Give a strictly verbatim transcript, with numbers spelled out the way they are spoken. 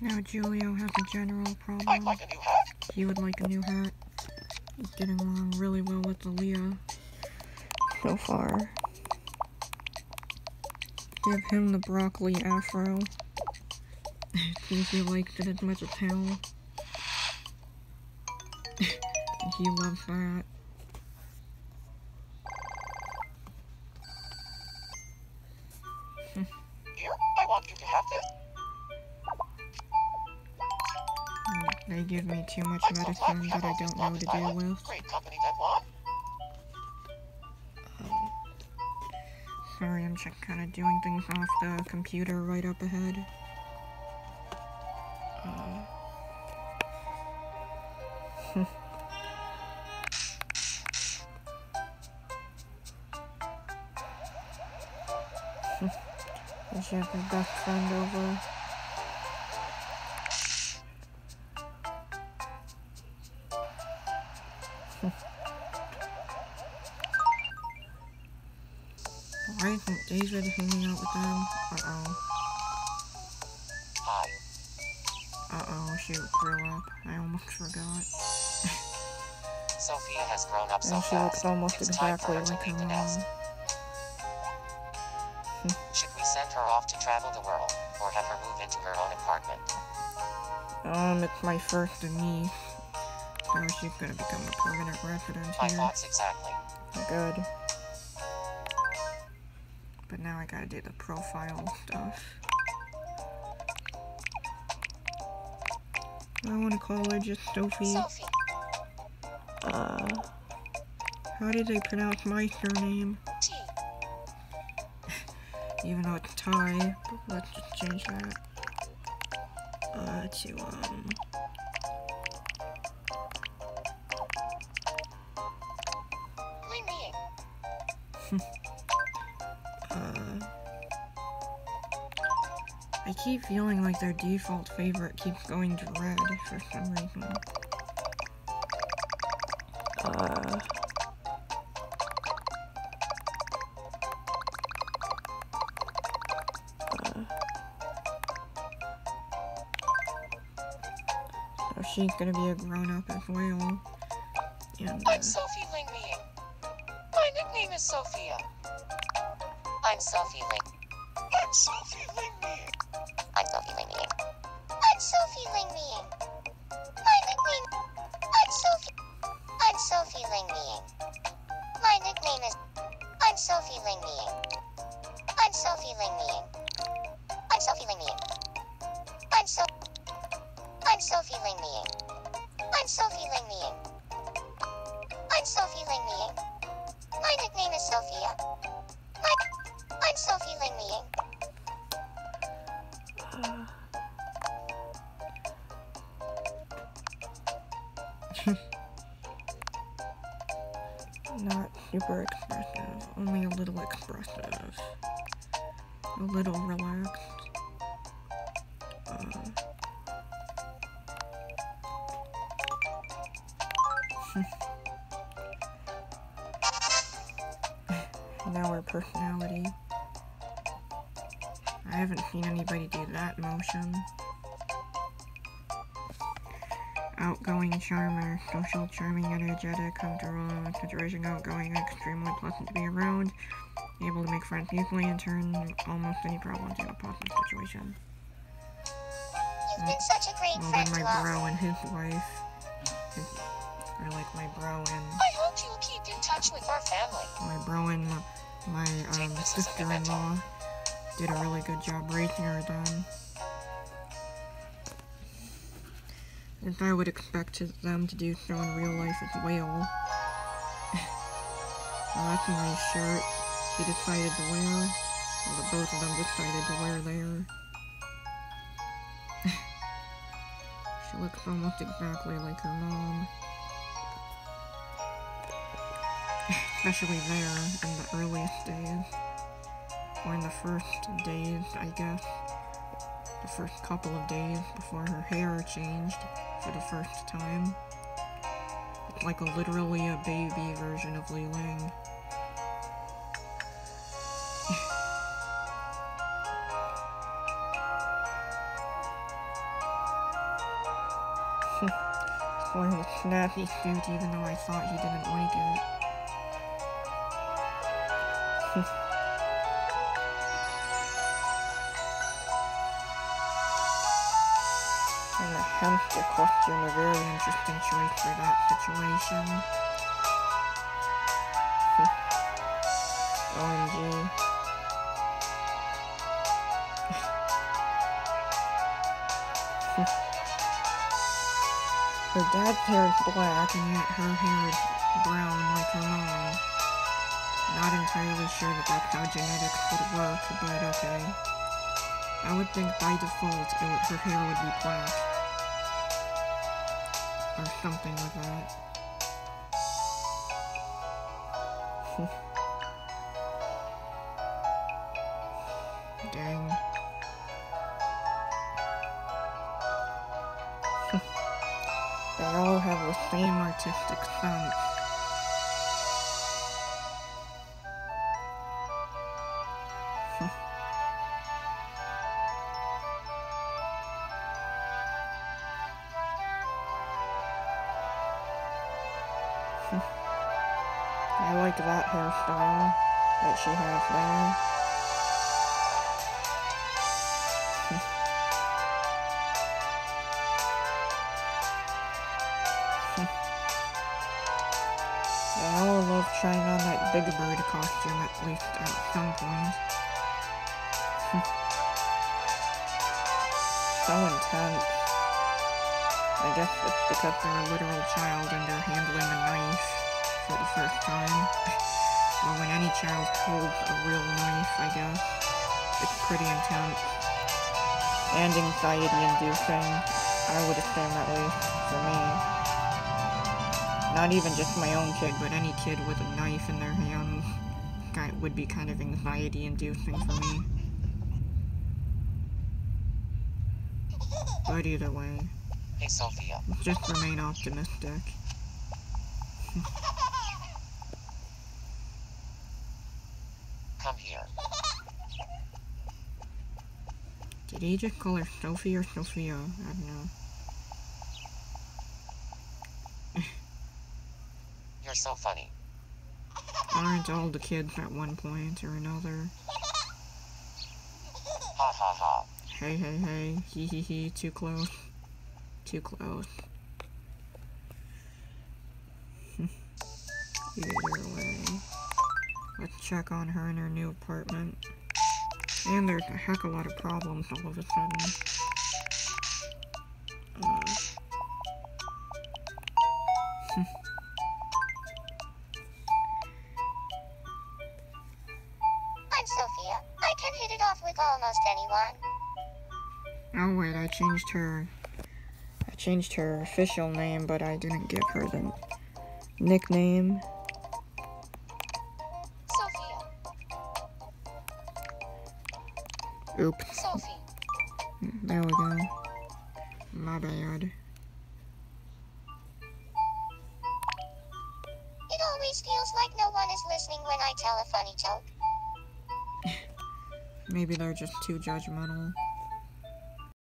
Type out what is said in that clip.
Now Julio has a general problem. I'd like a new hat. He would like a new hat. He's getting along really well with Aaliyah so far. Give him the broccoli afro. Seems he liked it as much as hell. He loves that. Here, I want you to have this. They give me too much I'm medicine so that I don't know what to deal with. Great company, um, sorry, I'm just kind of doing things off the computer right up ahead. Uh, I should have my best friend over. Why isn't David hanging out with them? Uh-oh. Hi. Uh-oh, she grew up. I almost forgot. Sophia has grown up so fast. She looks almost exactly like her mom. Should we send her off to travel the world, or have her move into her own apartment? Um, it's my first niece, so she's gonna become a permanent resident here. My thoughts exactly. Good. But now I gotta do the profile stuff. I wanna call her just Sophie. Sophie. Uh, how did they pronounce my surname? Even though it's Thai, but let's just change that uh, to, um, uh, I keep feeling like their default favorite keeps going to red for some reason. Uh... She's gonna be a grown-up as well. And, uh, I'm Sophie Ling Ling. My nickname is Sophia. I'm Sophie Ling. I'm Sophie Ling Ling. I'm Sophie Ling Ling. I'm Sophie Ling Ling. My nickname. I'm Sophie. I'm Sophie Ling Ling. My nickname is. I'm Sophie Ling Ling. I'm Sophie Ling Ling. I'm Sophie Ling Ling. I'm so. I'm Sophie Ling Ling. I'm Sophie Ling Ling. I'm Sophie Ling Ling. My nickname is Sophia. My... I'm Sophie Ling Ling. Uh. Not super expressive, only a little expressive. A little relaxed. Uh. Now her personality. I haven't seen anybody do that motion. Outgoing, charmer, social, charming, energetic, comfortable, situation, outgoing, extremely pleasant to be around, able to make friends easily and turn almost any problem into a positive situation. You've been such a great well, friend then my bro and his wife. His Or like my bro and I hope you'll keep in touch with our family. My bro and my, my um, sister-in-law did a really good job raising her then. As I would expect them to do so in real life as well. Well, that's my shirt. He decided to wear. Well, both of them decided to wear there. She looks almost exactly like her mom. Especially there, in the earliest days, or in the first days, I guess, the first couple of days before her hair changed for the first time. It's like a, literally a baby version of Li Ling. for his snappy suit, even though I thought he didn't like it. And the hamster costume, a very interesting choice for that situation. O M G. Her dad's hair is black, and yet her hair is brown like her mom. Not entirely sure that that's how genetics would work, but okay. I would think by default, it would, her hair would be black. Or something like that. Dang. They all have the same artistic sense. I like that hairstyle that she has there. I all love trying on that Big Bird costume, at least at some point. So intense. I guess it's because they're a literal child and they're handling a knife for the first time. Or when any child holds a real knife, I guess. It's pretty intense. And anxiety-inducing, I would assume, at least for me. Not even just my own kid, but any kid with a knife in their hands would be kind of anxiety-inducing for me. But either way, hey, Sophia. Just remain optimistic. Come here. Did he just call her Sophie or Sophia? I don't know. So funny. Aren't all the kids at one point or another? Ha ha ha. Hey hey hey. He he he. Too close. Too close. Either way. Let's check on her in her new apartment. And there's a heck of a lot of problems all of a sudden. Uh. Sophia, I can hit it off with almost anyone. Oh wait, I changed her. I changed her official name, but I didn't give her the nickname. Sophia. Oops. Sophie. There we go. My bad. It always feels like no one is listening when I tell a funny joke. Maybe they're just too judgmental.